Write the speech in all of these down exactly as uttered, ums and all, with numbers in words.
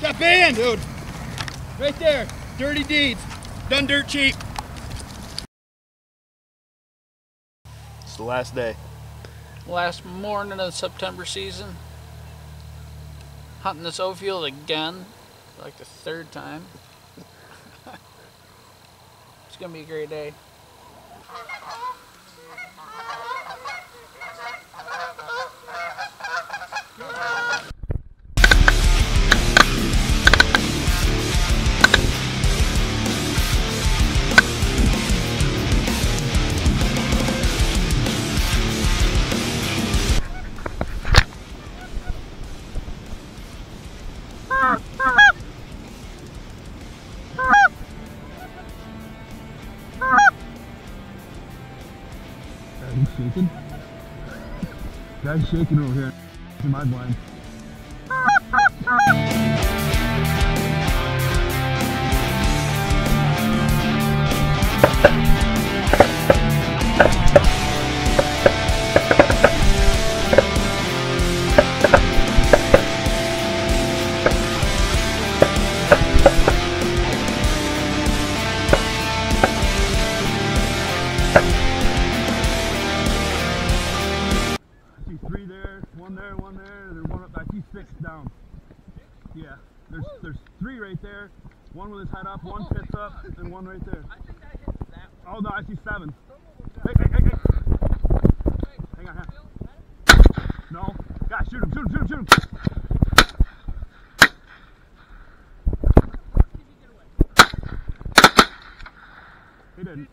That band, dude. Right there. Dirty deeds. Done dirt cheap. It's the last day. Last morning of the September season. Hunting this O field again. Like the third time. It's gonna be a great day. He's shaking. Guy's shaking over here. In my blind. Six down. Yeah, there's there's three right there. One with his head up, one pits up, and one right there. I think I hit that one. Oh no, I see seven. Hey, hey, hey, hey. Hang on, hang on. No. Yeah, shoot him, shoot him, shoot him, shoot him. He didn't.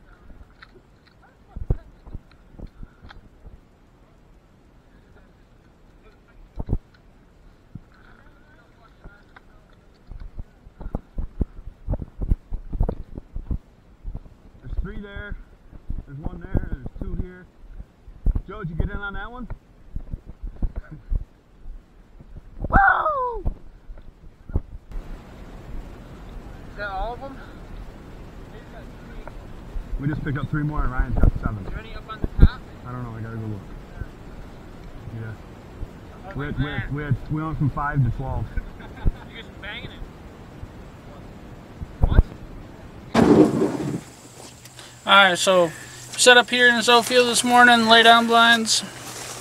Three there, there's one there, there's two here. Joe, did you get in on that one? Woo! Is that all of them? We just picked up three more and Ryan's got seven. Is there any up on the top? I don't know, I gotta go look. Yeah. We, had, we, had, we, had, we went from five to twelve. You're just banging it. Alright, so set up here in this oat field this morning, lay down blinds.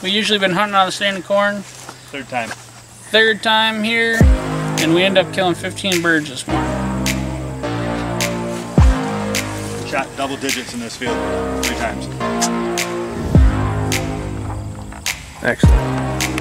We usually been hunting out of standing corn. Third time. Third time here, and we end up killing fifteen birds this morning. Shot double digits in this field three times. Excellent.